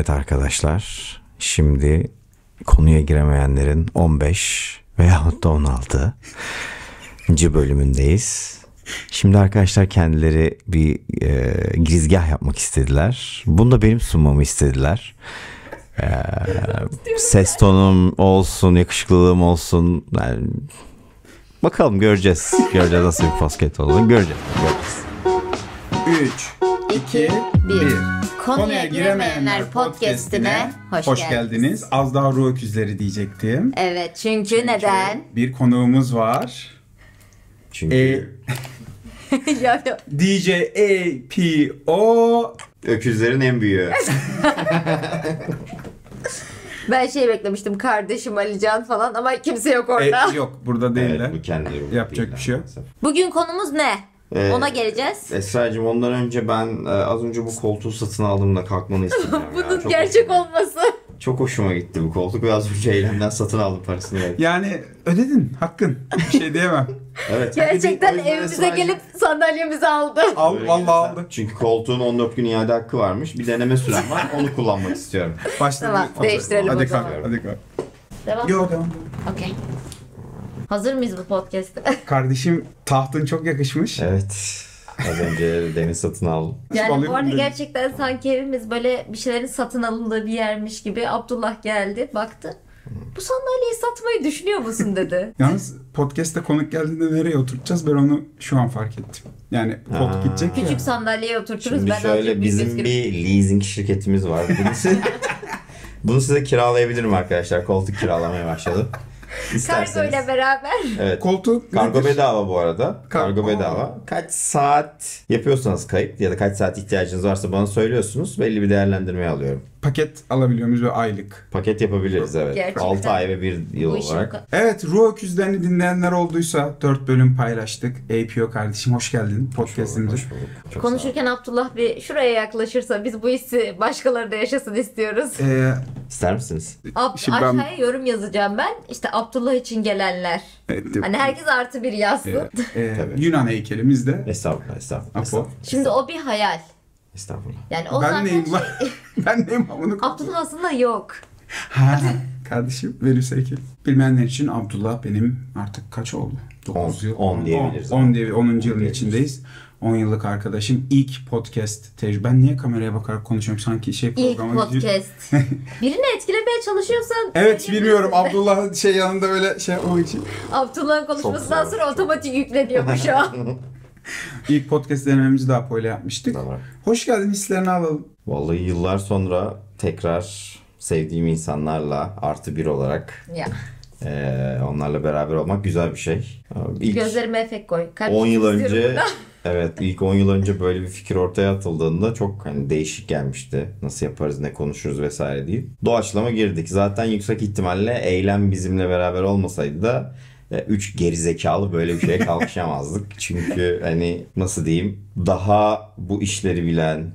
Evet arkadaşlar, şimdi konuya giremeyenlerin 15 veyahut da 16. bölümündeyiz. Şimdi arkadaşlar kendileri bir girizgah yapmak istediler. Bunu da benim sunmamı istediler. Ses tonum olsun, yakışıklılığım olsun. Yani, bakalım göreceğiz. Göreceğiz nasıl bir podcast olduğunu. Göreceğiz. 3, 2, 1. Konuya Giremeyenler podcastine hoş geldiniz. Az daha Ruh Öküzleri diyecektim. Evet, çünkü neden? Bir konuğumuz var. Çünkü DJ A.P.O. Öküzlerin en büyüğü. Ben beklemiştim, kardeşim Alican falan, ama kimse yok orada. Yok, burada değiller. Evet, bu kendileri. Yapacak bir şey yok. Bugün konumuz ne? Ona geleceğiz. Esra'cığım, ondan önce ben az önce bu koltuğu satın aldığımda kalkmanı istedim. Bunun gerçek olması. Çok hoşuma gitti bu koltuk ve az önce Eylem'den satın aldım parasını. Yani ödedin, hakkın. Bir şey diyemem. Evet. Gerçekten evimize gelip sandalyemizi aldı. Vallahi aldı. Çünkü koltuğun 14 gün iade hakkı varmış. Bir deneme sürem var. Onu kullanmak istiyorum. Başlayalım. Tamam, değiştirelim. Hadi kalk. Devam. Yok, devam. Okay. Hazır mıyız bu podcast'te? Kardeşim, tahtın çok yakışmış. Evet. Az önce deniz satın aldım. Yani bu arada gerçekten sanki evimiz böyle bir şeylerin satın alındığı bir yermiş gibi. Abdullah geldi, baktı. Bu sandalyeyi satmayı düşünüyor musun dedi. Yalnız podcast'te konuk geldiğinde nereye oturtacağız? Ben onu şu an fark ettim. Yani koltuk gidecek. Küçük sandalyeye oturturuz. Şimdi şöyle, bizim bir leasing şirketimiz var. Bunu size kiralayabilirim arkadaşlar. Koltuk kiralamaya başladım. Kargo ile beraber. Evet. Koltuk. Kargo bedava bu arada. Kargo bedava. Kaç saat yapıyorsanız kayıt ya da kaç saat ihtiyacınız varsa bana söylüyorsunuz. Belli bir değerlendirmeye alıyorum. Paket alabiliyor muyuz ve aylık? Paket yapabiliriz, evet. Gerçekten. 6 ay ve 1 yıl olarak. Evet, Ruh Öküzlerini dinleyenler olduysa 4 bölüm paylaştık. APO kardeşim, hoş geldin podcast'imize. Konuşurken Abdullah bir şuraya yaklaşırsa, biz bu hissi başkaları da yaşasın istiyoruz. İster misiniz? Aşağıya yorum yazacağım ben. İşte Abdullah için gelenler. Evet, hani herkes artı bir yazsın. Yunan heykelimiz de. Estağfurullah. Şimdi o bir hayal. Estağfurullah. Yani o ben neyim var? Ben neyim var? Bunu Abdullah aslında yok. Ha, kardeşim verirse ki. Bilmeyenler için Abdullah benim artık kaç oldu? 9 yıl. 10 diyebiliriz. 10. yılın içindeyiz. 10 yıllık arkadaşım, ilk podcast tecrübe. Ben niye kameraya bakarak konuşuyorum? Sanki programa gidiyor. İlk podcast. Birini etkilemeye çalışıyorsan... Evet, bilmiyorum. Abdullah yanında böyle o için. Abdullah'ın konuşmasından sonra otomatik yükleniyor bu şu an. İlk podcast denememizi de A.P.O. ile yapmıştık. Tamam. Hoş geldin, hislerini alalım. Vallahi yıllar sonra tekrar sevdiğim insanlarla artı bir olarak onlarla beraber olmak güzel bir şey. Gözlerime efekt koy. 10 yıl önce... Evet, ilk 10 yıl önce böyle bir fikir ortaya atıldığında çok değişik gelmişti. Nasıl yaparız, ne konuşuruz vesaire diye. Doğaçlama girdik. Zaten yüksek ihtimalle Eylem bizimle beraber olmasaydı da 3 gerizekalı böyle bir şeye kalkışamazdık. Çünkü nasıl diyeyim, daha bu işleri bilen,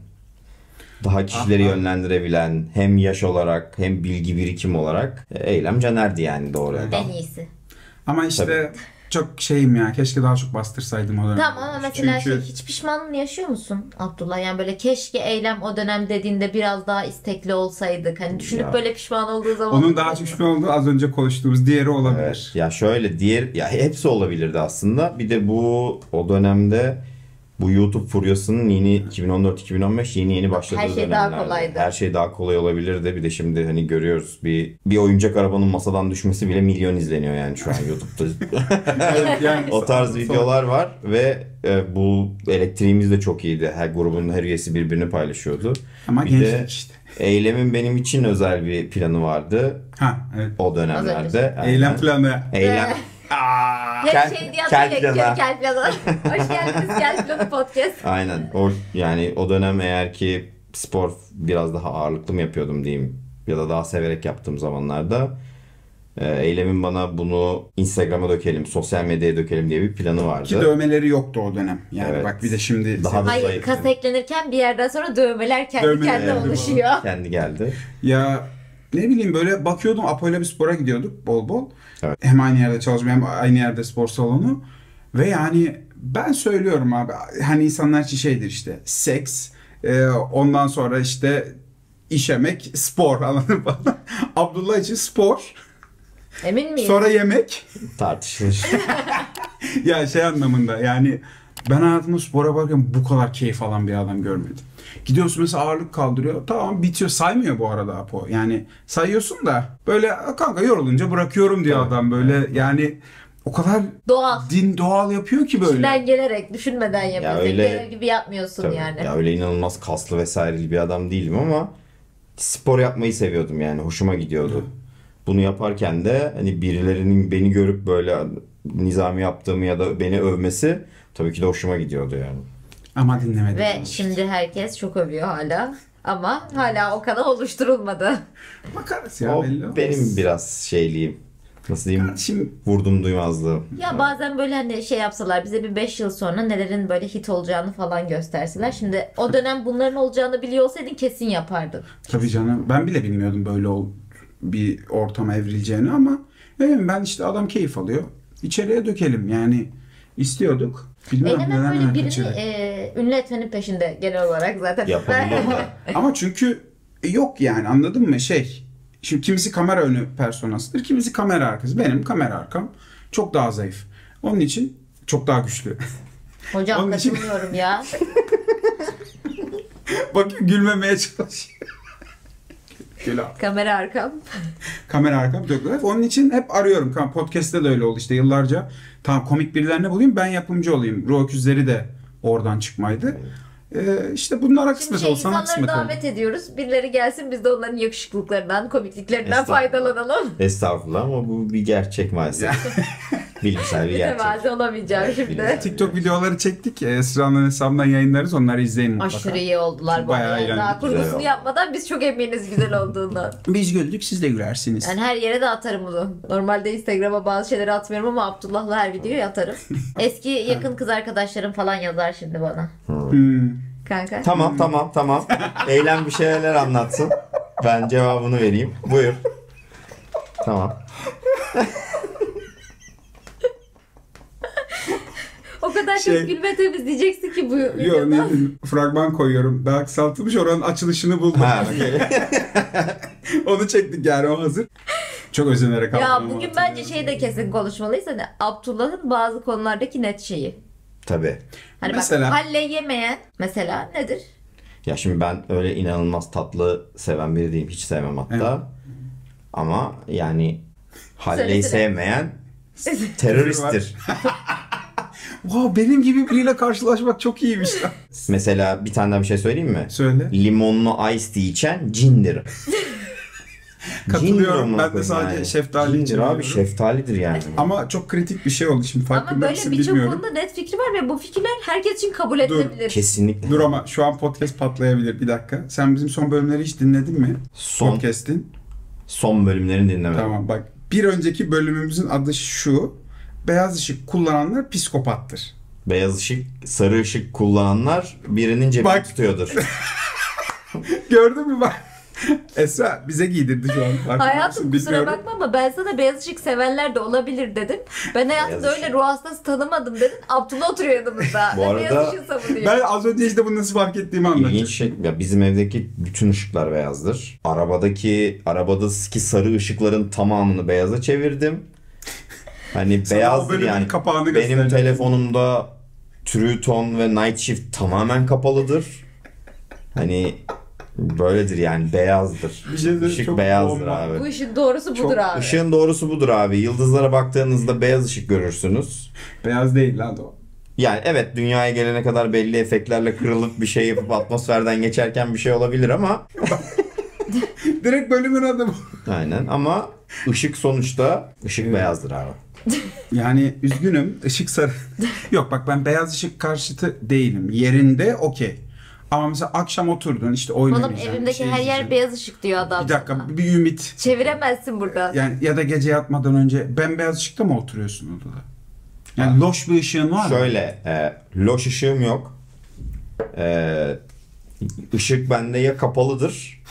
daha kişileri yönlendirebilen, hem yaş olarak hem bilgi birikim olarak Eylem Caner'di yani doğrudan. En iyisi. Ama Tabii. Çok ya, keşke daha çok bastırsaydım o dönem. Tamam, ama mesela hiç pişmanlık yaşıyor musun Abdullah? Yani böyle keşke Eylem o dönem dediğinde biraz daha istekli olsaydık. Düşünüp böyle pişman olduğu zaman. Onun daha çok pişman olduğu az önce konuştuğumuz diğeri olabilir. Evet. Ya şöyle hepsi olabilirdi aslında. Bir de o dönemde bu YouTube furyasının yeni 2014-2015 yeni başladığı dönemlerde. Her şey daha kolaydı. Her şey daha kolay olabilirdi. Bir de şimdi görüyoruz bir oyuncak arabanın masadan düşmesi bile milyon izleniyor yani şu an YouTube'da. Yani o tarz videolar var ve bu elektriğimiz de çok iyiydi. Her grubun her üyesi birbirini paylaşıyordu. Ama bir de Eylem'in benim için özel bir planı vardı. Evet. O dönemlerde. Eylem planı. Gel planı. Hoş geldiniz, Gel Planı podcast. Aynen. O dönem eğer ki spor biraz daha ağırlıklı mı yapıyordum diyeyim ya da daha severek yaptığım zamanlarda Eylem'in bana bunu Instagram'a dökelim, sosyal medyaya dökelim diye bir planı vardı. Ki dövmeleri yoktu o dönem. Yani evet. Bak bir de şimdi... Hayır, kasa eklenirken bir yerden sonra dövmeler kendi oluşuyor. Kendi geldi. Ya... Ne bileyim, böyle bakıyordum, Apo'yla bir spora gidiyorduk bol bol. Evet. Hem aynı yerde çalışmıyor, hem aynı yerde spor salonu. Ve yani ben söylüyorum insanlar için şeydir seks, ondan sonra işemek, spor, anladın mı? Abdullah için spor. Emin miyim? Sonra yemek. Tartışılır. Ya şey anlamında yani ben hayatımda spora bakarken bu kadar keyif alan bir adam görmedim. Gidiyorsun mesela ağırlık kaldırıyor. Tamam bitiyor. Saymıyor bu arada Apo. Yani sayıyorsun da böyle kanka yorulunca bırakıyorum diyor evet. Adam böyle yani o kadar doğal. Doğal yapıyor ki böyle. İçinden gelerek düşünmeden yapıyorsun. Ya öyle gibi yapmıyorsun tabii, yani. Ya öyle inanılmaz kaslı vesaireli bir adam değilim ama spor yapmayı seviyordum yani. Hoşuma gidiyordu. Hı. Bunu yaparken de hani birilerinin beni görüp böyle nizami yaptığımı ya da beni övmesi tabii ki de hoşuma gidiyordu yani. Ama dinlemedim. Ve işte. Şimdi herkes çok övüyor hala. Ama hala o kanal oluşturulmadı. Bakarız ya. O belli benim olmaz. Biraz şeyliyim. Nasıl diyeyim? Kardeşim. Vurdum duymazlığım. Ya bazen böyle hani şey yapsalar bize bir 5 yıl sonra nelerin böyle hit olacağını falan gösterseler. Şimdi o dönem bunların olacağını biliyor olsaydın kesin yapardın. Tabii canım. Ben bile bilmiyordum böyle bir ortama evrileceğini ama ben işte adam keyif alıyor. İçeriye dökelim yani. İstiyorduk. Eylem böyle birini ünlü etmenin peşinde genel olarak zaten. Ama çünkü yok yani anladın mı şey. Şimdi kimisi kamera önü personasıdır, kimisi kamera arkası. Benim kamera arkam çok daha zayıf. Onun için çok daha güçlü. Hocam katılmıyorum için... ya. Bakın gülmemeye çalışıyor. Kamera arkam. Kamera arkam. Onun için hep arıyorum. Podcast'te de öyle oldu işte yıllarca. Tamam komik birilerine bulayım ben yapımcı olayım. Ruh Öküzleri de oradan çıkmaydı. İşte bunlara kısmet oldu. Sanat kısmet oldu. İnsanları davet ediyoruz. Birileri gelsin biz de onların yakışıklıklarından, komikliklerinden faydalanalım. Estağfurullah ama bu bir gerçek maalesef. Bilimsel bir gerçek. Mütevazı olamayacağım şimdi. TikTok videoları çektik. Esra'nın hesabından yayınlarız. Onları izleyin mutlaka. Aşırı iyi oldular. Bayağı eğlendik. Daha kurgusunu yapmadan biz çok eminiz güzel olduğundan. Biz güldük siz de gülersiniz. Yani her yere de atarım bunu. Normalde Instagram'a bazı şeyleri atmıyorum ama Abdullah'la her videoyu atarım. Eski yakın kız arkadaşlarım falan yazar şimdi bana. Kanka. Tamam. Eylem bir şeyler anlatsın. Ben cevabını vereyim. Buyur. Tamam. O kadar çok gülme temizleyeceksin ki bu videodan. Yok fragman koyuyorum. Daha kısaltılmış oranın açılışını buldum. Onu çektik yani o hazır. Çok özenerek aldım. Ya bugün bence şey de kesin konuşmalıyız. Hani Abdullah'ın bazı konulardaki net şeyi. Tabii. Hani mesela, bak halle yemeyen mesela nedir? Ya şimdi ben öyle inanılmaz tatlı seven biri değilim. Hiç sevmem hatta. Evet. Ama yani halleyi sevmeyen teröristtir. Wow, benim gibi biriyle karşılaşmak çok iyiymiş. Mesela bir tane daha bir şey söyleyeyim mi? Söyle. Limonlu ice tea içen cindir. Katılıyorum. Ben de sadece yani. Şeftali için abi şeftalidir yani. Ama çok kritik bir şey oldu şimdi farkında mısın bilmiyorum. Ama böyle birçok konuda net fikri var ve bu fikirler herkes için kabul edilebilir. Kesinlikle. Dur ama şu an podcast patlayabilir bir dakika. Sen bizim son bölümleri hiç dinledin mi? Podcast'in. Son bölümlerini dinlemedim. Tamam bak bir önceki bölümümüzün adı şu. Beyaz ışık kullananlar psikopattır. Beyaz ışık, sarı ışık kullananlar birinin cebini tutuyordur. Gördün mü bak? Esra bize giydirdi şu an. Hayatım kusura bakma ama ben sana beyaz ışık sevenler de olabilir dedim. Ben hayatımda öyle ruh hastası tanımadım dedim. Abdullah oturuyor yanımızda. Bu arada ben az önce işte bunu nasıl fark ettiğimi anlatacağım. İlginç şey ya bizim evdeki bütün ışıklar beyazdır. Arabadaki sarı ışıkların tamamını beyaza çevirdim. Hani beyazdır yani benim telefonumda True Tone ve Night Shift tamamen kapalıdır. Hani böyledir yani beyazdır. Işık beyazdır abi. Bu işin doğrusu budur abi. Işığın doğrusu budur abi. Yıldızlara baktığınızda beyaz ışık görürsünüz. Beyaz değil lan o. Yani evet dünyaya gelene kadar belli efektlerle kırılıp bir şey yapıp atmosferden geçerken bir şey olabilir ama. Direkt bölümün adı bu. Aynen ama ışık sonuçta ışık beyazdır abi. Yani üzgünüm ışık sarı. Yok bak ben beyaz ışık karşıtı değilim. Yerinde okey. Ama mesela akşam oturdun işte oynayacaksın. Oğlum evimdeki her yer beyaz ışık diyor adam. Bir dakika sana. Bir ümit. Çeviremezsin buradan. Yani ya da gece yatmadan önce bembeyaz ışıkta mı oturuyorsun odada? Yani loş bir ışığın var mı? Şöyle loş ışığım yok. Işık bende ya kapalıdır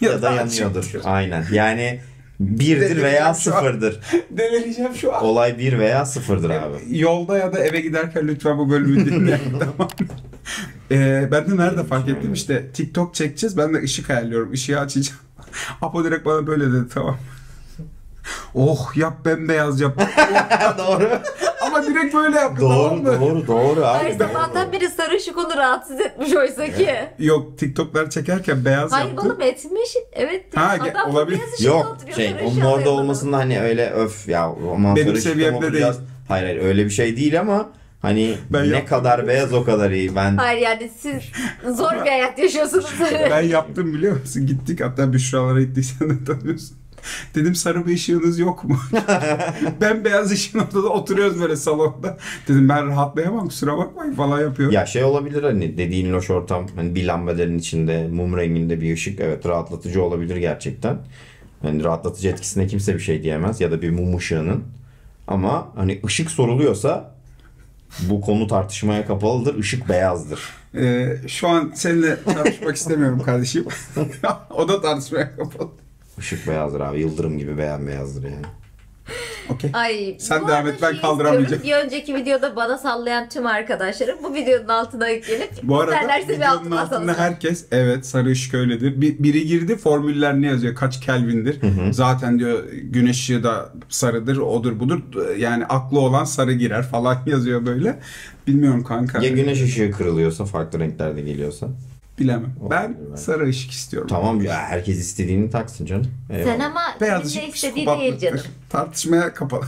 ya da yanıyordur. Aynen yani... 1'dir veya 0'dır. Delireceğim şu an. Olay 1 veya 0'dır abi. Yolda ya da eve giderken lütfen bu bölümü dinleyin. Tamam. Ben de nerede fark ettim işte TikTok çekeceğiz, ben de ışık ayarlıyorum, ışığı açacağım. A.P.O. direkt bana böyle dedi, tamam. Oh yap, bembeyaz yap. Doğru. Ama direkt böyle yaptı. Doğru, tamam mı? Doğru. Her zamandan biri sarışık onu rahatsız etmiş oysa ki. Yok, TikTok'lar çekerken beyaz yaptı. Hayır oğlum etmiş. Evet. Ha, adam olabilir. Yok şey, onun orada olmasında hani öyle öf ya. Benim seviyemde değil. Hayır öyle bir şey değil ama. Hani ben ne kadar beyaz o kadar iyi. Ben... Hayır yani siz zor bir hayat yaşıyorsunuz. Ben yaptım biliyor musun? Gittik hatta Büşra'lara gittiysen de tanıyorsun. Dedim sarı bir ışığınız yok mu? Ben beyaz ışığın ortada oturuyoruz böyle salonda. Dedim ben rahatlayamam kusura bakmayın falan yapıyor. Ya şey olabilir hani dediğin loş ortam. Hani bir lambaderin içinde mum renginde bir ışık. Evet rahatlatıcı olabilir gerçekten. Hani rahatlatıcı etkisine kimse bir şey diyemez. Ya da bir mum ışığının. Ama hani ışık soruluyorsa... Bu konu tartışmaya kapalıdır. Işık beyazdır. Şu an seninle tartışmak istemiyorum kardeşim. O da tartışmaya kapalı. Işık beyazdır abi. Yıldırım gibi beyazdır yani. Okay. Ay, sen devam et, ben kaldıramayacağım. Bir önceki videoda bana sallayan tüm arkadaşlarım bu videonun altına gelip bu arada videonun altında herkes evet sarı ışık öyledir. Biri girdi formüller ne yazıyor? Kaç Kelvin'dir? Hı hı. Zaten diyor güneş ışığı da sarıdır, odur budur. Yani aklı olan sarı girer falan yazıyor böyle. Bilmiyorum kanka. Ya güneş ışığı kırılıyorsa, farklı renklerde geliyorsa? Bilemem. Ben sarı ışık istiyorum. Tamam ya, herkes istediğini taksın canım. Eyvallah. Sen ama beyaz ışık istediği değil canım. Tartışmaya kapalı.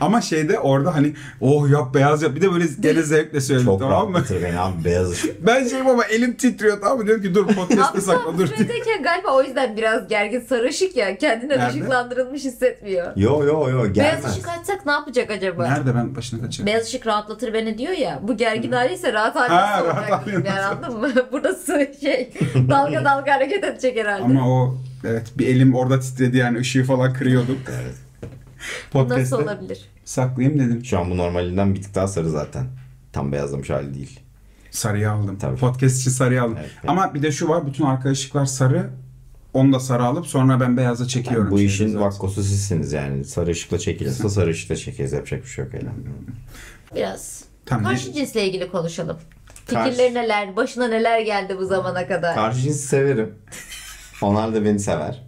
Ama şeyde orada hani oh yap beyaz yap. Bir de böyle gene zevkle söylüyorum, tamam mı? Çok rahatlatır beni abi beyaz ışık. Ben şeyim ama elim titriyor, tamam mı? Diyorum ki dur podcast'te sakla dur. Galiba o yüzden biraz gergin, sarı ışık ya. Kendini ışıklandırılmış hissetmiyor. Yo gelmez. Beyaz ışık açsak ne yapacak acaba? Nerede ben başına kaçarım? Beyaz ışık rahatlatır beni diyor ya. Bu gergin haliyse rahat haliyse olacak. Yani anladın mı? Burası şey dalga dalga hareket edecek herhalde. Ama o evet bir elim orada titredi yani ışığı falan kırıyorduk. Evet. Podcast'te nasıl olabilir? Saklayayım dedim. Şu an bu normalinden bir tık daha sarı zaten. Tam beyazlamış hali değil. Sarıya aldım. Tabii. Podcast için sarıya aldım. Evet. Ama bir de şu var, bütün arkadaşlıklar sarı. Onu da sarı alıp sonra ben beyaza çekiyorum. Yani bu işin vakkosu sizsiniz yani. Sarı ışıkla çekilirse sarı ışıkla çekeriz. Yapacak bir şey yok. Biraz karşı cinsle ilgili konuşalım. Fikirleri neler, başına neler geldi bu zamana kadar? Karşı cinsi severim. Onlar da beni sever.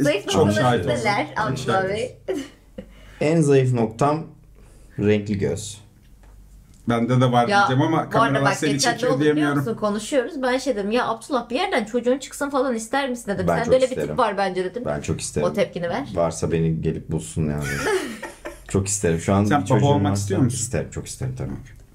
Zayıf çok şahit Abdullah Bey. En zayıf noktam renkli göz. Bende de var ya, diyeceğim ama kameralar seni çekiyor diyemiyorum. Konuşuyoruz. Ben şey dedim ya Abdullah bir yerden çocuğun çıksın falan ister misin dedim. Ben sen böyle isterim. Bir tip var bence dedim. Ben çok isterim. O tepkini ver. Varsa beni gelip bulsun yani. Çok isterim. Şu an sen baba olmak istiyor musun? İsterim. Çok isterim tabii.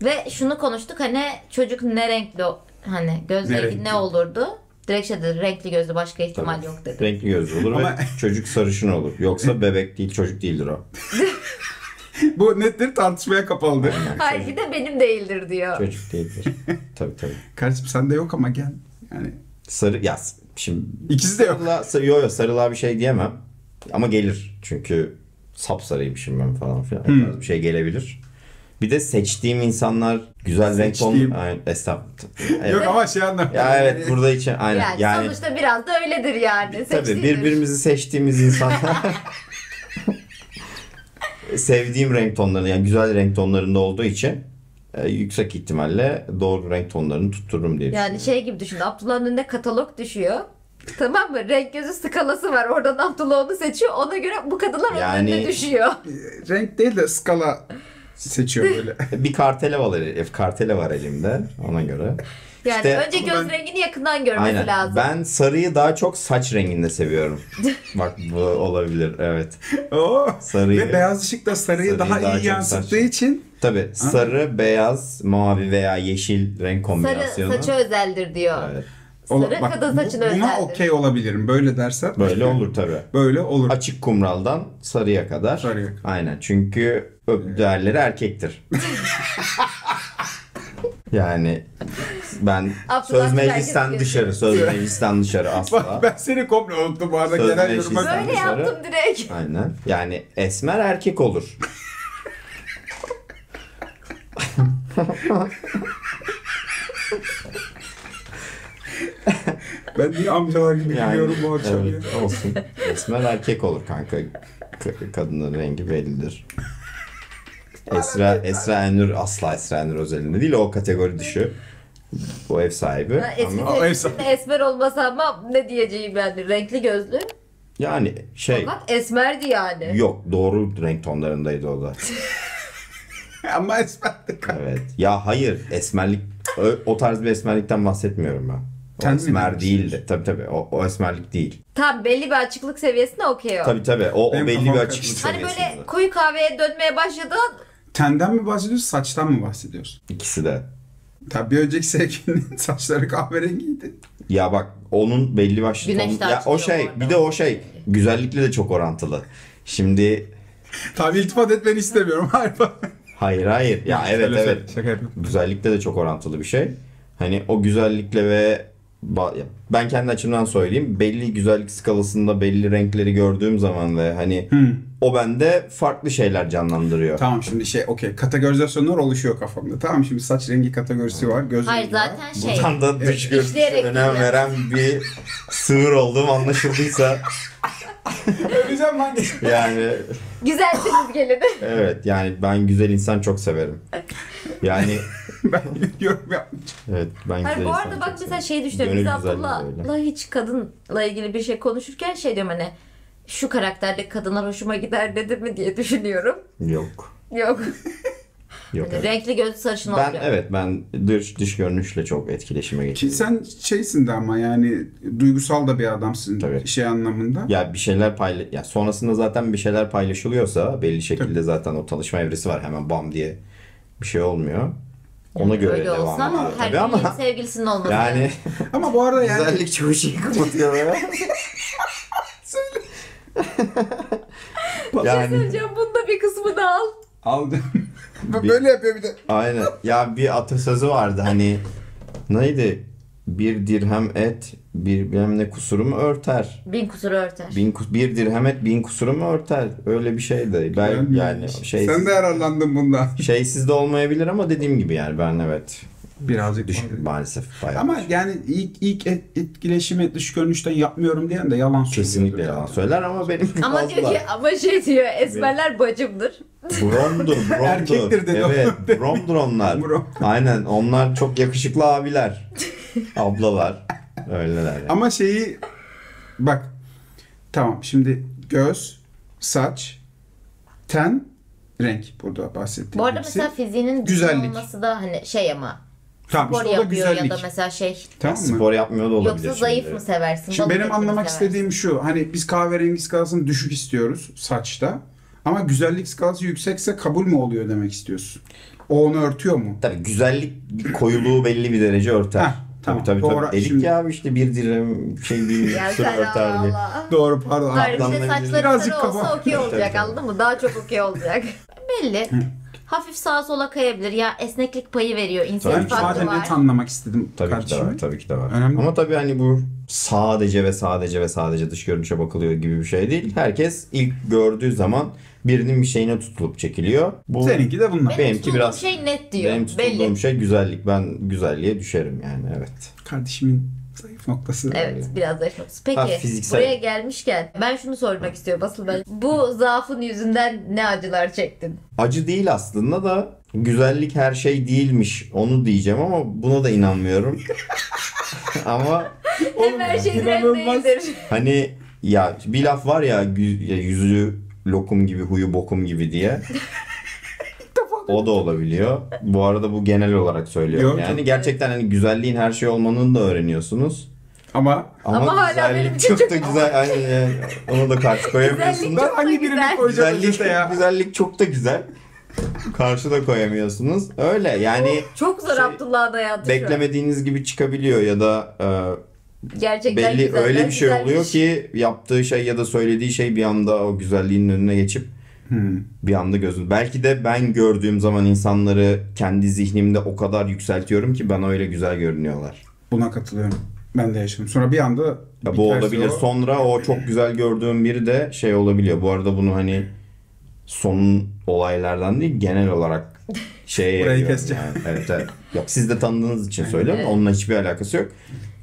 Ve şunu konuştuk hani çocuk ne renkli hani gözleri ne olurdu? Direkt şey dedi, renkli gözlü başka ihtimal tabii. Yok dedi. Renkli gözlü olur ama... ve çocuk sarışın olur. Yoksa bebek değil, çocuk değildir o. Bu nettir, tartışmaya kapalıdır. Hayır bir de benim değildir diyor. Çocuk değildir. Tabii. Kardeşim sende yok ama gel. Yani... Sarı, ya şimdi... İkisi de yok. Yo sarılığa bir şey diyemem. Ama gelir. Çünkü sapsarıymışım ben falan filan. Bir şey gelebilir. Bir de seçtiğim insanlar güzel renk ton... Aynen, estağfurullah. Yok ama şey anlamda. Ya evet burada için aynen. Yani sonuçta biraz da öyledir yani. Tabii birbirimizi seçtiğimiz insanlar. Sevdiğim renk tonlarını yani güzel renk tonlarında olduğu için yüksek ihtimalle doğru renk tonlarını tuttururum diye düşünüyorum. Yani şey gibi düşün, Abdullah'ın önüne katalog düşüyor. Tamam mı? Renk gözü skalası var. Oradan Abdullah onu seçiyor. Ona göre bu kadınlar yani, önüne düşüyor. Renk değil de skala... Seçiyor böyle. Bir kartele var elimde ona göre. Yani işte önce göz rengini yakından görmesi aynen. Lazım. Ben sarıyı daha çok saç renginde seviyorum. Bak bu olabilir evet. Sarıyı. Ve beyaz ışık da sarıyı daha iyi yansıttığı için. Tabii sarı, beyaz, mavi veya yeşil renk kombinasyonu. Sarı saça özeldir diyor. Evet. Sarı kadın saçın özeldir. Buna okey olabilirim böyle dersen. Böyle olur tabii. Böyle olur. Açık kumraldan sarıya kadar. Sarıya. Aynen çünkü... Değerleri erkektir. Yani ben söz meclisten dışarı asla. Bak ben seni komple unuttum bu arada. Genel yoruma böyle yaptım direkt. Aynen. Yani esmer erkek olur. Ben niye amcalar gibi biliyorum bu akşam evet, ya. Olsun. Esmer erkek olur kanka. Kadının rengi bellidir. Esraenur asla Esraenur özelinde değil. O kategori dışı. Bu ev sahibi. Ama esmer olmasa ama ne diyeceğim yani. Renkli gözlü. Yani şey. Fakat esmerdi yani. Yok, doğru renk tonlarındaydı o da. Ama esmerdi kanka. Evet. Ya hayır, esmerlik o tarz bir esmerlikten bahsetmiyorum ben. O esmer değildi. Tabii tabii. O esmerlik değil. Tam belli bir açıklık seviyesine okey o. Tabii tabii. O belli bir açıklık seviyesinde. Hani böyle koyu kahveye dönmeye başladın. Tenden mi bahsediyorsun, saçtan mı bahsediyorsun? İkisi de. Tabii önceki sevgilinin saçları kahverengiydi. Ya bak, onun belli başlı ya o şey, bir de o şey güzellikle de çok orantılı. Şimdi tabii iltifat etmeni istemiyorum harba. Hayır hayır. Ya evet evet. Güzellikle de çok orantılı bir şey. Hani o güzellikle ve ben kendi açımdan söyleyeyim. Belli güzellik skalasında belli renkleri gördüğüm zaman ve hani o bende farklı şeyler canlandırıyor. Tamam şimdi şey okey, kategorizasyonlar oluşuyor kafamda. Tamam şimdi saç rengi kategorisi var, göz rengi var. Zaten buradan da dış görünüşe önem veren bir sınır olduğum anlaşıldıysa. Öleceğim lan. Yani. Güzelsiniz gelin. Evet yani ben güzel insan çok severim. Yani. Ben yorum yapmayacağım. Evet ben güzel insan. Bu arada bak mesela şey düşünüyorum. Biz Abdullah'la hiç kadınla ilgili bir şey konuşurken şey diyorum hani. Şu karakterde kadınlar hoşuma gider dedi mi diye düşünüyorum. Yok. Yok. Yok evet. Renkli göz sarışın oluyor. Evet ben dış görünüşle çok etkileşime geçiyorum. Sen şeysin de ama yani duygusal da bir adamsın. Tabii. Şey anlamında. Ya bir şeyler ya sonrasında zaten bir şeyler paylaşılıyorsa belli şekilde tabii. Zaten o tanışma evresi var, hemen bam diye bir şey olmuyor. Ona yani göre devam ediyor. Ama her birinin sevgilisinin olması. Yani. Ama bu arada yani. Güzellik çoğu şeyi kapatıyor ya. Yani... Şey söyleyeceğim, bunun da bir kısmını al. Aldım. Böyle yapıyor bir de. Aynen. Ya bir atasözü vardı hani. Neydi? Bir dirhem et, bir bilmem ne kusurumu örter. Bin kusuru örter. Bir dirhem et, bin kusurumu örter. Öyle bir şeydi. Ben yani şeysiz. Sen de yararlandın bundan. Şeysiz de olmayabilir ama dediğim gibi yani ben evet. Birazcık düşük maalesef bayağı. Ama düşük. Yani ilk etkileşimi dış görünüşten yapmıyorum diyen de yalan söylüyor. Kesinlikle yalan söyler ama benim ama diyor ki, ama şey diyor, esmerler bacımdır. Bromdur. Erkektir dedi. Evet, bromdur onlar. Aynen, onlar çok yakışıklı abiler. Ablalar. Öyleler. Yani. Ama şeyi bak, tamam şimdi göz, saç, ten, renk burada bahsettiğim. Bu arada hepsi. Mesela fiziğinin güzel olması da hani şey ama tamam, spor işte yapıyor ya da mesela şey. Tamam spor yapmıyor da olabilir. Yoksa zayıf mı seversin? Şimdi benim anlamak istediğim şu. Hani biz kahverengi skalasını düşük istiyoruz saçta. Ama güzellik skalası yüksekse kabul mü oluyor demek istiyorsun? O onu örtüyor mu? Tabii güzellik koyuluğu belli bir derece örter. Heh, tamam. Tabii. Elik şimdi... ya işte bir direm şey bir sürü örter diye. Doğru pardon. Hayır işte saçları sarı olsa okey olacak anladın mı? Daha çok okey olacak. Belli. Hafif sağa sola kayabilir. Ya esneklik payı veriyor. İnsan farkı var. Anlamak istedim. Tabii ki de var. Tabii ki de var. Önemli. Ama tabii hani bu sadece dış görünüşe bakılıyor gibi bir şey değil. Herkes ilk gördüğü zaman birinin bir şeyine tutulup çekiliyor. Bu, seninki de bunlar. Benim tutulduğum şey net diyor. Benim tutulduğum şey güzellik. Ben güzelliğe düşerim yani evet. Kardeşimin zayıf noktası. Evet yani. Biraz zayıf noktası. Peki fiziksel... buraya gelmişken ben şunu sormak istiyorum aslında. Bu zaafın yüzünden ne acılar çektin? Acı değil aslında da güzellik her şey değilmiş onu diyeceğim ama buna da inanmıyorum. Ama hem her şey değildir. Hani ya bir laf var ya, yüzü lokum gibi huyu bokum gibi diye. O da olabiliyor. Bu arada bu genel olarak söylüyorum. Yok, yani gerçekten hani güzelliğin her şey olmanın da öğreniyorsunuz. Ama hala benim çok da güzel. Aynı ona da karşı koyamıyorsunuz. Ben hangi birini koyacağım? Güzellik çok da güzel. Karşı da koyamıyorsunuz. Öyle yani. Çok zor Abdullah'ın hayatı. Beklemediğiniz gibi çıkabiliyor ya da gerçekten belli güzeller, öyle bir şey güzelmiş. Oluyor ki yaptığı şey ya da söylediği şey bir anda o güzelliğin önüne geçip bir anda gözüm. Belki de ben gördüğüm zaman insanları kendi zihnimde o kadar yükseltiyorum ki bana öyle güzel görünüyorlar. Buna katılıyorum. Ben de yaşadım. Sonra bir anda ya bu olabilir. Sonra o çok güzel gördüğüm biri de şey olabiliyor. Bu arada bunu hani son olaylardan değil genel olarak şeye burayı keseceğim. Yani. Evet. Yok, siz de tanıdığınız için söylüyorum. Evet. Onunla hiçbir alakası yok.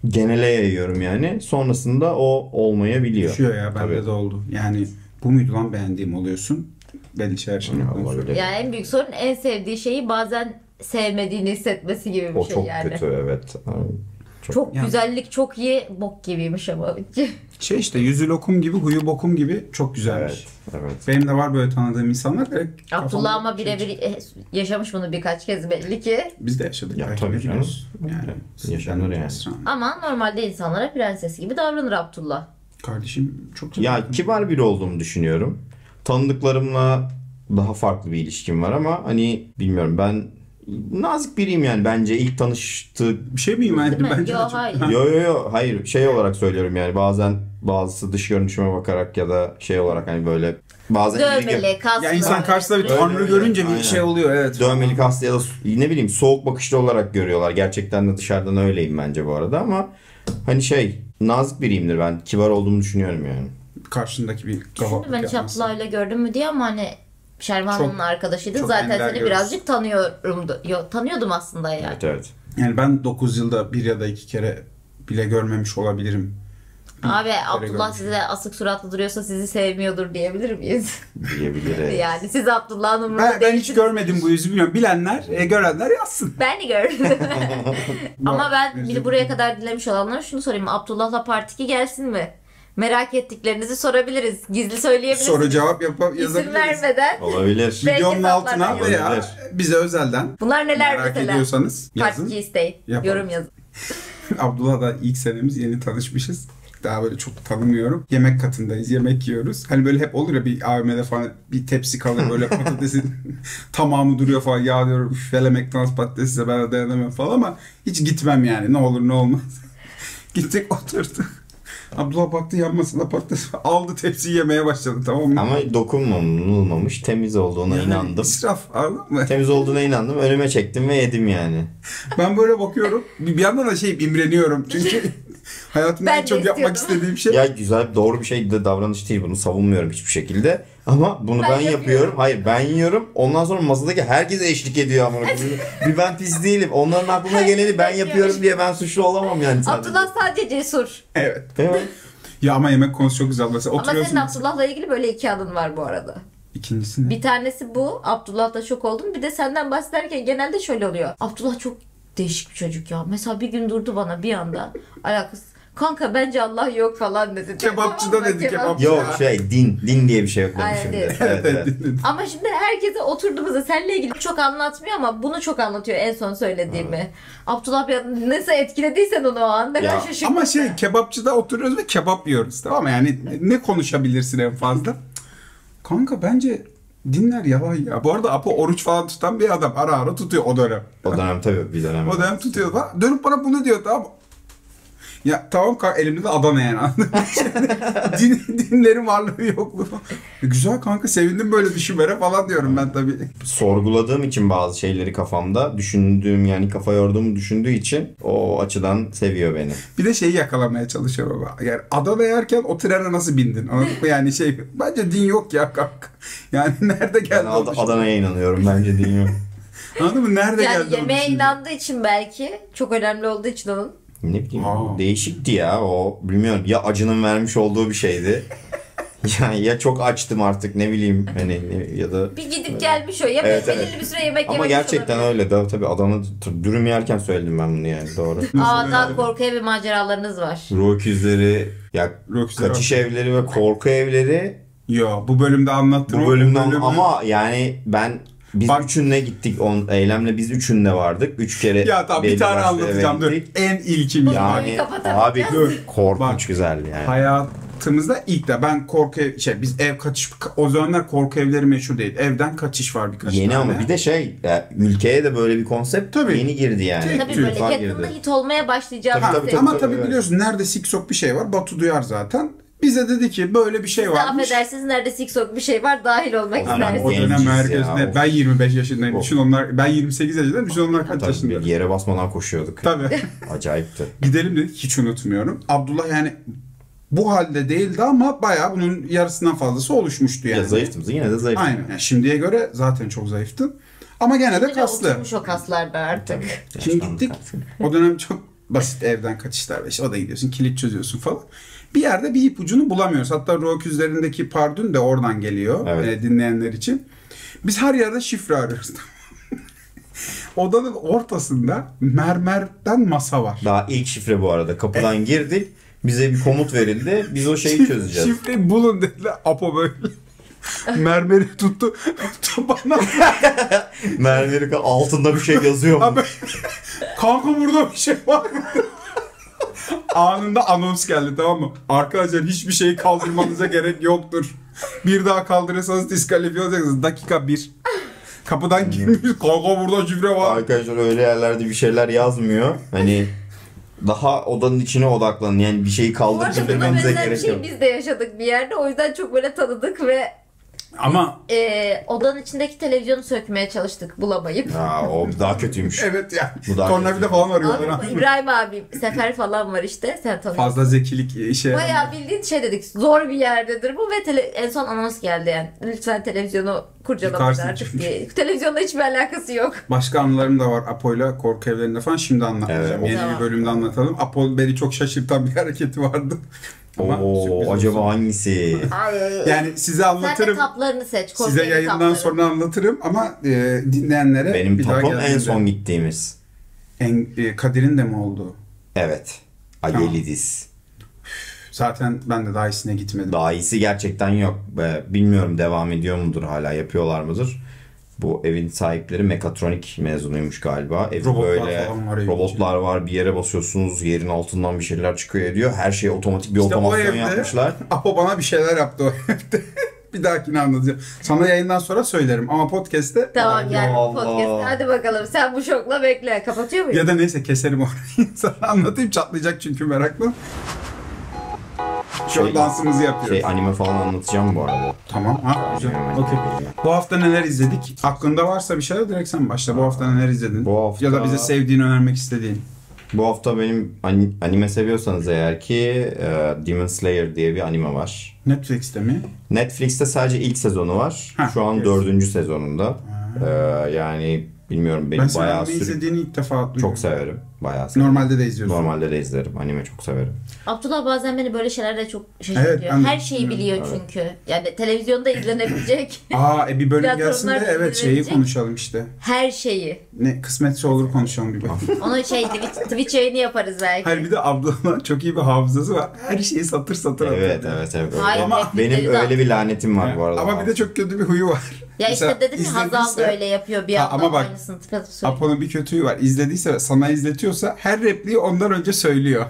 Genele yayıyorum yani. Sonrasında o olmayabiliyor. Düşüyor ya. Bende de oldu. Yani bu muydu lan beğendiğim oluyorsun. belli şeyler şimdi. Ya en büyük sorun en sevdiği şeyi bazen sevmediğini hissetmesi gibi bir o şey yani. O çok kötü, evet. Çok yani. Güzellik çok iyi, bok gibiymiş ama. Şey işte, yüzü lokum gibi, huyu bokum gibi, çok güzelmiş. Evet, evet. Benim de var böyle tanıdığım insanlar. Abdullah ama birebir yaşamış bunu birkaç kez belli ki. Biz de yaşadık. Ya, tabii biliyoruz. Yani, yaşanır yani. Ama normalde insanlara prenses gibi davranır Abdullah. Kardeşim çok güzel. Ya kibar biri olduğumu düşünüyorum. Tanıdıklarımla daha farklı bir ilişkim var ama hani bilmiyorum, ben nazik biriyim yani, bence ilk tanıştığı bir şey miyim ben? Bence yo, hayır. Hayır şey olarak söylüyorum yani, bazen bazısı dış görünüşüme bakarak ya da şey olarak hani böyle bazen dövmeli, kaslı. Ya insan karşısında bir tanrı görünce bir şey oluyor, evet. Dövmeli, kaslı ya da ne bileyim soğuk bakışlı olarak görüyorlar. Gerçekten de dışarıdan öyleyim bence bu arada ama hani şey, nazik biriyimdir ben. Kibar olduğumu düşünüyorum yani. Karşındaki bir kavak. Ben Çaplı'yla gördüm mü diye ama hani Şervan'ın arkadaşıydı. Zaten seni birazcık tanıyordum aslında yani. Evet, evet. Yani ben 9 yılda bir ya da 2 kere bile görmemiş olabilirim. Abi Abdullah size asık suratlı duruyorsa sizi sevmiyordur diyebilir miyiz? Diyebiliriz. Yani siz Abdullah'ın umurunda değilsiniz. Ben hiç görmedim bu yüzü, bilmiyorum. Bilenler, görenler yazsın. Ben de gördüm. Ama ben bir buraya kadar dinlemiş olanlara şunu sorayım. Abdullah'la Part 2 gelsin mi? Merak ettiklerinizi sorabiliriz. Gizli söyleyebilirsiniz. Soru cevap yazabiliriz. İsim vermeden. Olabilir. Videonun altına veya bize özelden. Bunlar neler merak mesela? Ediyorsanız yazın. Part 2 isteyin. Yaparız. Yorum yazın. Abdullah'la ilk senemiz, yeni tanışmışız. Daha böyle çok tanımıyorum. Yemek katındayız. Yemek yiyoruz. Hani böyle hep olur ya, bir AVM'de falan bir tepsi kalır böyle patatesin tamamı duruyor falan. Ya diyorum üfele McDonald's patatesize ben dayanamam falan ama hiç gitmem yani. Ne olur ne olmaz. Gittik oturduk. Abdullah baktı yanmasına patates aldı, tepsiyi yemeye başladı, tamam mı? Ama dokunulmamış, temiz olduğuna yani inandım. İsraf, anladın mı? Temiz olduğuna inandım. Önüme çektim ve yedim yani. Ben böyle bakıyorum. Bir yandan da imreniyorum çünkü hayatımda en çok yapmak istediğim şey. Ya güzel, doğru bir şey de davranış değil, bunu savunmuyorum hiçbir şekilde. Ama bunu ben yapıyorum. Hayır, ben yiyorum. Ondan sonra masadaki herkese eşlik ediyor ama. Bir ben pis değilim. Onların aklına geleni ben yapıyorum diye ben suçlu olamam yani. Sadece. Abdullah sadece cesur. Evet. Evet. Ya ama yemek konusu çok güzel. Mesela ama senin Abdullah'la ilgili böyle iki adın var bu arada. İkincisi ne? Bir tanesi bu. Abdullah'la şok oldum. Bir de senden bahsederken genelde şöyle oluyor. Abdullah çok değişik bir çocuk ya. Mesela bir gün durdu bana bir anda. Alakası. Kanka bence Allah yok falan dedi. Kebapçıda dedi, kebapçı. Yok din diye bir şey yok demişim de. Evet. Ama şimdi herkese oturduğumuzda seninle ilgili çok anlatmıyor ama bunu çok anlatıyor en son söylediğimi. Evet. Abdullah Bey nasıl etkilediysen onu o an. Ama kebapçıda oturuyoruz ve kebap yiyoruz, tamam mı? Yani ne konuşabilirsin en fazla? Kanka bence dinler yalan ya. Bu arada A.P.O. oruç falan tutan bir adam, ara ara tutuyor o dönem. O dönem tabii bir dönem. O dönem tutuyor falan. Dönüp bana bunu diyor, tamam. Ya tamam kanka, elimde de adam yani. Dinlerin varlığı yokluğu. Güzel kanka, sevindim böyle düşünmere falan diyorum ben tabii. Sorguladığım için bazı şeyleri kafamda düşündüğüm, yani kafa yorduğumu düşündüğü için o açıdan seviyor beni. Bir de şeyi yakalamaya çalışıyor baba. Yani Adana yerken o trene nasıl bindin? Yani bence din yok ya kanka. Yani nerede geldi? Ben Adana'ya inanıyorum, bence din yok. Anladın mı? Nerede geldi? Yani yemeğe inandığı için belki, çok önemli olduğu için onun. Ne bileyim, değişikti ya o, bilmiyorum ya, acının vermiş olduğu bir şeydi. Yani ya çok açtım artık, ne bileyim hani, ya da bir gidip gelmiş o yemek, belirli bir süre yemek yemiş. Ama gerçekten öyle de tabii, Adana dürüm yerken söyledim ben bunu yani, doğru. Daha korku evi maceralarınız var. Ruh Öküzleri, ya kaçış evleri ve korku evleri. Ya bu bölümde anlattım. Bu bölümde ama yani ben üçünle gittik. Eylem'le biz üçünle vardık. 3 kere. Ya tamam, bir tane anlatacağım. Dur. En ilkim yani. Abi korkunç güzeldi yani. Hayatımızda ilk de ben korku ev, biz ev kaçış, o zamanlar korku evleri meşhur değil. Evden kaçış var birkaç tane. Yeni ama bir de ülkeye de böyle bir konsept yeni girdi yani. Tabii böyle yakında hit olmaya başlayacağız. Ama tabii biliyorsun nerede siksok bir şey var. Batu duyar zaten. Bize dedi ki böyle bir şey varmış. Affedersiniz, nerede siksok bir şey var, dahil olmak istersiniz. O dönem herkesine ben 25 yaşındayım. Düşün onlar, ben 28 yaşındayım. Düşün onlar kaç yaşındayım. Yere basmadan koşuyorduk. Tabii. Acayipti. Gidelim dedik, hiç unutmuyorum. Abdullah yani bu halde değildi ama bayağı bunun yarısından fazlası oluşmuştu yani. Ya zayıftım, yine de zayıftım. Aynen. Yani şimdiye göre zaten çok zayıftın. Ama gene de kaslı. Oturmuş o kaslar be artık. Şimdi gittik. O dönem çok basit evden kaçışlar. O da gidiyorsun, kilit çözüyorsun falan. bir yerde bir ipucunu bulamıyoruz. Hatta Ruh Öküzlerindeki pardon de oradan geliyor, evet, dinleyenler için. Biz her yerde şifre arıyoruz. Odanın ortasında mermerden masa var. Daha ilk şifre bu arada. Kapıdan girdik. Bize bir komut verildi. Biz o şeyi çözeceğiz. Şifre bulun dediler. Apo böyle mermeri tuttu. Tabana. Mermeri altında bir şey yazıyor mu? Kanka burada bir şey var mı? Anında anons geldi, tamam mı? Arkadaşlar hiçbir şeyi kaldırmanıza gerek yoktur. Bir daha kaldırırsanız diskalifiye olacaksınız. Dakika 1. Kapıdan girmiş. Kanka burada şifre var. Arkadaşlar öyle yerlerde bir şeyler yazmıyor. Hani daha odanın içine odaklanın. Yani bir şeyi kaldırıp dememize gerek yok. Biz de yaşadık bir yerde. O yüzden çok böyle tanıdık ve ama odanın içindeki televizyonu sökmeye çalıştık bulamayıp. Aa, o daha kötüymüş. Evet ya. Tornavida falan arıyorlar. Abi, İbrahim abi sefer falan var işte. Sen tanıyorsun. Fazla zekilik işe. Bayağı bildiğin şey dedik. Zor bir yerdedir bu ve en son anons geldi yani. Lütfen televizyonu kurcalamayın artık diye. Televizyonla hiçbir alakası yok. Başka anılarım da var Apo'yla korku evlerinde falan. Şimdi anlatacağım. Evet, yeni bir bölümde anlatalım. Apo beni çok şaşırtan bir hareketi vardı. Oo, acaba olsun hangisi? Yani size anlatırım. Sen de taplarını seç. Size yayından tapları sonra anlatırım ama dinleyenlere benim bir tapım en son gittiğimiz. Kadir'in de mi oldu? Evet. Agelidiz. Zaten ben de daha iyisine gitmedim. Daha iyisi gerçekten yok. Bilmiyorum devam ediyor mudur, hala yapıyorlar mıdır? Bu evin sahipleri mekatronik mezunuymuş galiba. Evi robotlar böyle var, robotlar var. Bir yere basıyorsunuz, yerin altından bir şeyler çıkıyor ediyor. Her şey otomatik bir işte otomasyon yapmışlar. Apo bana bir şeyler yaptı o evde. Bir dahakini anlatacağım. Sana yayından sonra söylerim ama podcast'te. Tamam yani podcast'te hadi bakalım. Sen bu şokla bekle. Kapatıyor muyum? Ya da neyse keserim orayı. Sana anlatayım, çatlayacak çünkü meraklı. Şöyle dansımızı yapıyoruz. Anime falan anlatacağım bu arada. Tamam. Ha, güzel. Okay. Bu hafta neler izledik? Aklında varsa bir şeyler direkt sen başla. Bu hafta neler izledin? Bu hafta... Ya da bize sevdiğini önermek istediğin. Bu hafta benim anime seviyorsanız eğer ki Demon Slayer diye bir anime var. Netflix'te mi? Netflix'te sadece ilk sezonu var. Heh, şu an evet, 4. sezonunda. Yani bilmiyorum, beni ben bayağı izlediğini ilk defa duyuyorum. Çok severim. Bayağı severim. Normalde de izliyorsun. Normalde de izlerim. Anime çok severim. Abdullah bazen beni böyle şeylerle çok şaşırtıyor. Evet, her şeyi biliyor evet, çünkü. Yani televizyonda izlenebilecek. Aa, bir bölüm gelsin de evet şeyi konuşalım işte. Her şeyi. Ne kısmetse olur konuşalım bir bölüm. Onu şey Twitch yayını yaparız belki. Hayır bir de Abdullah'ın çok iyi bir hafızası var. Her şeyi satır satır atıyor. Evet evet evet. Hayır, ama benim öyle bir lanetim var bu arada. Ama bir de çok kötü bir huyu var. Ya mesela işte dedim ya, Hazal da öyle yapıyor bir anda. Ama bak Apo'nun bir kötüyü var. İzlediyse sana izletiyorsa her repliği ondan önce söylüyor.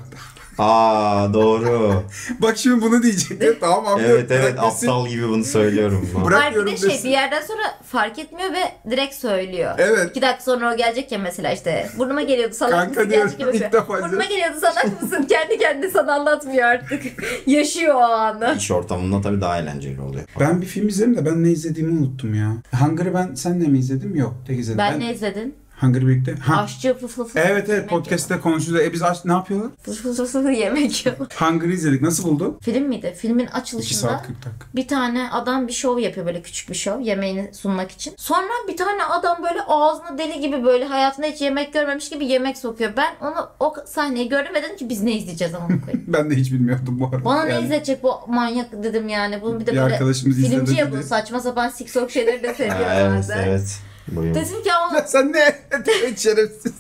Aa doğru. Bak şimdi bunu diyecektim. Tamam anlıyorum. Evet evet, aptal gibi bunu söylüyorum. Bırakıyorum bir de şey, bir yerden sonra fark etmiyor ve direkt söylüyor. Evet. 2 dakika sonra o gelecek ya mesela işte. Burnuma geliyordu salak mısın? Burnuma geliyordu salak mısın? Kendi kendine sana anlatmıyor artık. Yaşıyor o anı. İş ortamında tabii daha eğlenceli oluyor. Ben bir film izledim de ben ne izlediğimi unuttum ya. Hunger'ı ben senle mi izledim? Yok tek izledim. Ben ne izledin? Hunger birlikte. Aşçı fıfı. Evet evet, podcast'te konuşuyoruz. Biz aç ne yapıyorlar? Fıfı yemek yiyorlar. Hunger'ı izledik. Nasıl buldun? Film miydi? Filmin açılışında bir tane adam bir şov yapıyor, böyle küçük bir şov yemeğini sunmak için. Sonra bir tane adam böyle ağzına deli gibi böyle hayatında hiç yemek görmemiş gibi yemek sokuyor. Ben onu o sahneyi gördüm ve dedim ki biz ne izleyeceğiz ama koyayım. Ben de hiç bilmiyordum bu arada. Bana yani ne izleyecek bu manyak dedim yani. Bunu bir de böyle filmci yapın saçma sapan siksok şeyleri de seviyor. Evet evet. Dedim ki ama... Sen ne? Şerefsiz.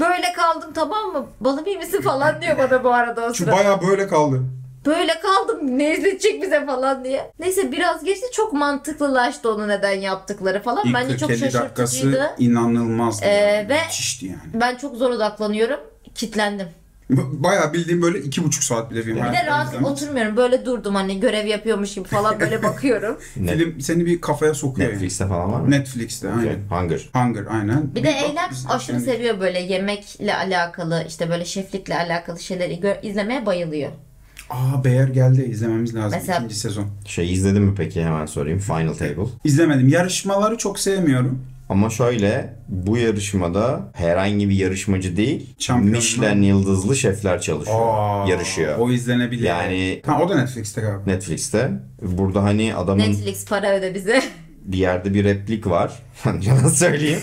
Böyle kaldım tamam mı? Balım iyi misin falan diyor bana bu arada o sırada. Şu bayağı böyle kaldı. Böyle kaldım ne izletecek bize falan diye. Neyse biraz geçti, çok mantıklılaştı onu neden yaptıkları falan. İlk bence çok şaşırtıcıydı. İlk 40-50 dakikası inanılmazdı. Ve müthişti yani. Ben çok zor odaklanıyorum. Kitlendim. Bayağı bildiğim böyle 2,5 saat bile film. Bir de rahat oturmuyorum. Böyle durdum hani görev yapıyormuş gibi falan böyle bakıyorum. Film seni bir kafaya sokuyor. Netflix'te yani falan var mı? Netflix'te aynen. Hunger. Hunger aynen. Bir de Eylem aşırı yani seviyor böyle yemekle alakalı, işte böyle şeflikle alakalı şeyleri izlemeye bayılıyor. Aa Beyer geldi, izlememiz lazım mesela, 2. sezon. Şey izledin mi peki, hemen sorayım. Final Table. İzlemedim. Yarışmaları çok sevmiyorum. Ama şöyle, bu yarışmada herhangi bir yarışmacı değil, Michelin yıldızlı şefler çalışıyor, yarışıyor. O izlenebilir. Yani o da Netflix'te galiba. Netflix'te. Burada hani adamın... Netflix para öde bize. Bir yerde bir replik var. Nasıl söyleyeyim?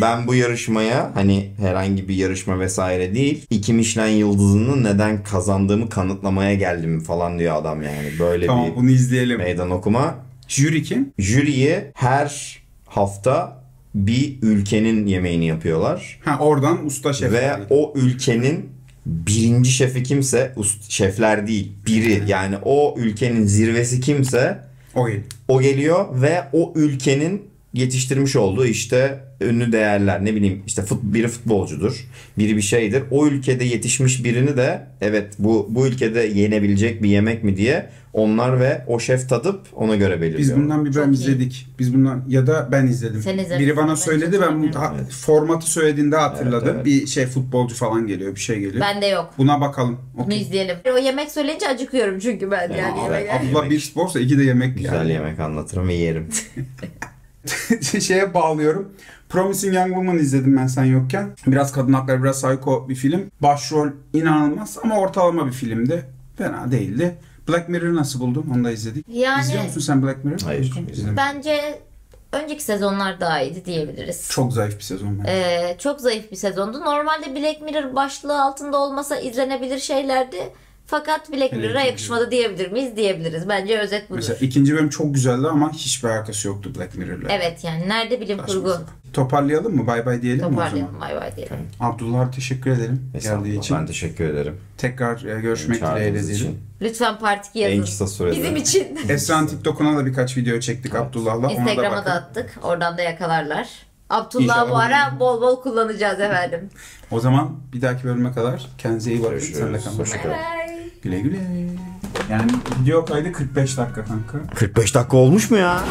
Ben bu yarışmaya, hani herhangi bir yarışma vesaire değil, 2 Michelin yıldızını neden kazandığımı kanıtlamaya geldim falan diyor adam yani. Böyle tamam, bir bunu izleyelim. Meydan okuma. Jüri kim? Jüriyi her hafta bir ülkenin yemeğini yapıyorlar. Ha, oradan usta şef. Ve yani o ülkenin birinci şefi kimse, şefler değil, biri yani o ülkenin zirvesi kimse o geliyor ve o ülkenin yetiştirmiş olduğu işte ünlü değerler, ne bileyim işte biri futbolcudur, biri bir şeydir. O ülkede yetişmiş birini de evet bu ülkede yenebilecek bir yemek mi diye onlar ve o şef tadıp ona göre belirliyor. Biz bundan bir bölüm izledik. Biz bundan ya da ben izledim. Biri bana söyledi, ben formatı söylediğinde hatırladım. Evet, evet. Bir şey futbolcu falan geliyor, bir şey geliyor. Bende yok. Buna bakalım. Okay. Bunu izleyelim. O yemek söyleyince acıkıyorum çünkü ben yani. Abdullah bir sporsa iki de yemek. Güzel yani. Yemek anlatırım ve yerim. Şeye bağlıyorum. Promising Young Woman izledim ben sen yokken. Biraz kadın hakları, biraz psycho bir film. Başrol inanılmaz ama ortalama bir filmdi. Fena değildi. Black Mirror'ı nasıl buldum? Onu da izledik. Yani, İzliyor musun sen Black Mirror? Hayır. Bence önceki sezonlar daha iyiydi diyebiliriz. Çok zayıf bir sezon. Çok zayıf bir sezondu. Normalde Black Mirror başlığı altında olmasa izlenebilir şeylerdi. Fakat Black Mirror'a yakışmadı diyebilir miyiz? Diyebiliriz. Bence özet budur. Mesela ikinci bölüm çok güzeldi ama hiçbir alakası yoktu Black Mirror'la. Evet yani nerede bilim kurgu? Toparlayalım mı? Bay bay diyelim mi o zaman? Toparlayalım, bay bay diyelim. Abdullah teşekkür ederim geldiği için. Ben teşekkür ederim. Tekrar görüşmek dileğiyle diyelim. Lütfen Part 2 yazın. Bizim için. Esra'nın TikTok'una da birkaç video çektik Abdullah'la. Instagram'a da attık. Oradan da yakalarlar. Abdullah bu ara bol bol kullanacağız efendim. O zaman bir dahaki bölüme kadar kendinize iyi bakın. Sen de güle güle. Yani video kaydı 45 dakika kanka. 45 dakika olmuş mu ya?